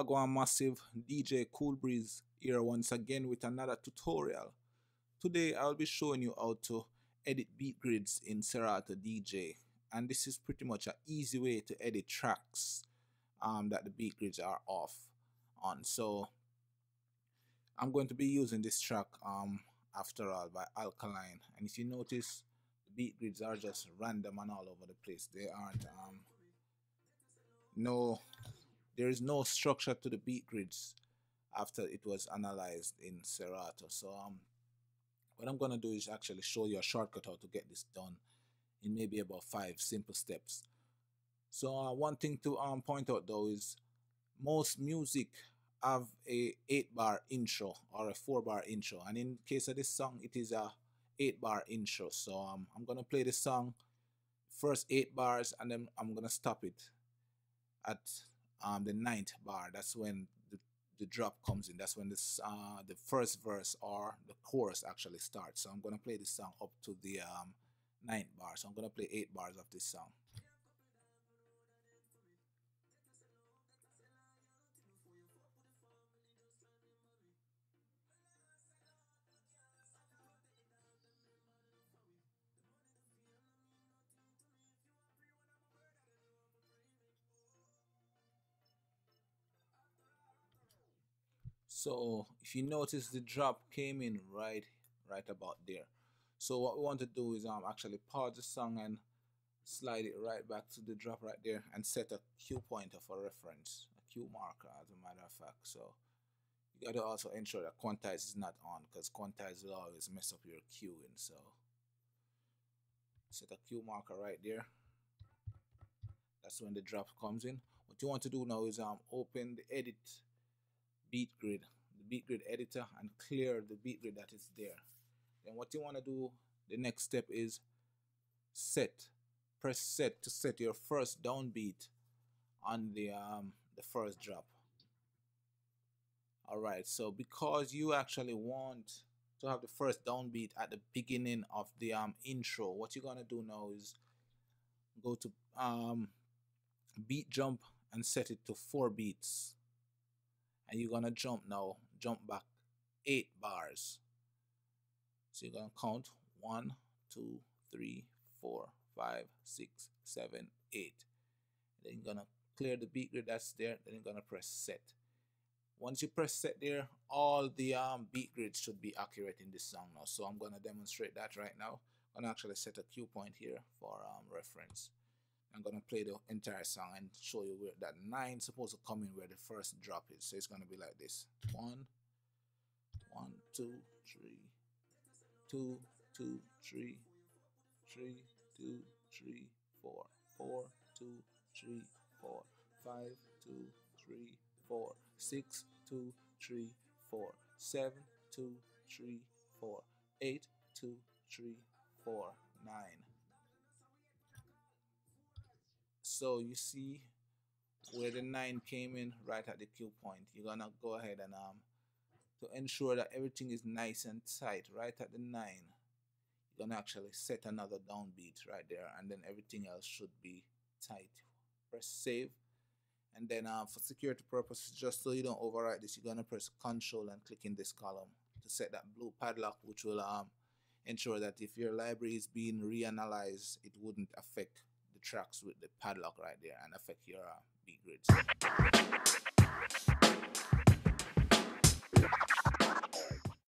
Agua Massive, DJ Cool Breeze here once again with another tutorial. Today I'll be showing you how to edit beat grids in Serato DJ, and this is pretty much an easy way to edit tracks that the beat grids are off on. So I'm going to be using this track After All by Alkaline, and if you notice, the beat grids are just random and all over the place. They aren't there is no structure to the beat grids after it was analyzed in Serato. So what I'm gonna do is actually show you a shortcut how to get this done in maybe about 5 simple steps. So one thing to point out though is most music have a 8-bar intro or a 4-bar intro, and in case of this song it is a 8-bar intro. So I'm gonna play the song first 8 bars, and then I'm gonna stop it at the 9th bar. That's when the drop comes in. That's when this the first verse or the chorus actually starts. So I'm gonna play this song up to the 9th bar. So I'm gonna play 8 bars of this song. So if you notice, the drop came in right about there. So what we want to do is actually pause the song and slide it right back to the drop right there, and set a cue pointer for reference, a cue marker as a matter of fact. So you got to also ensure that quantize is not on, because quantize will always mess up your cueing. So set a cue marker right there. That's when the drop comes in. What you want to do now is open the edit beat grid, the beat grid editor, and clear the beat grid that is there. Then what you want to do, the next step is set, press set to set your first downbeat on the first drop. Alright, so because you actually want to have the first downbeat at the beginning of the intro, what you're gonna do now is go to beat jump and set it to 4 beats. And you're gonna jump now, jump back 8 bars. So you're gonna count 1, 2, 3, 4, 5, 6, 7, 8. Then you're gonna clear the beat grid that's there. Then you're gonna press set. Once you press set there, all the beat grids should be accurate in this song now. So I'm gonna demonstrate that right now. I'm gonna actually set a cue point here for reference. I'm gonna play the entire song and show you where that 9 supposed to come in, where the first drop is. So it's gonna be like this: 1, 1, 2, 3, 2, 2, 3, 3, 2, 3, 4, 4, 2, 3, 4, 5, 2, 3, 4, 6, 2, 3, 4, 7, 2, 3, 4, 9. So you see where the 9 came in right at the cue point. You're gonna go ahead and to ensure that everything is nice and tight right at the 9, you're gonna actually set another downbeat right there, and then everything else should be tight. Press save, and then for security purposes, just so you don't overwrite this, you're gonna press Control and click in this column to set that blue padlock, which will ensure that if your library is being reanalyzed, it wouldn't affect tracks with the padlock right there and affect your beat grids.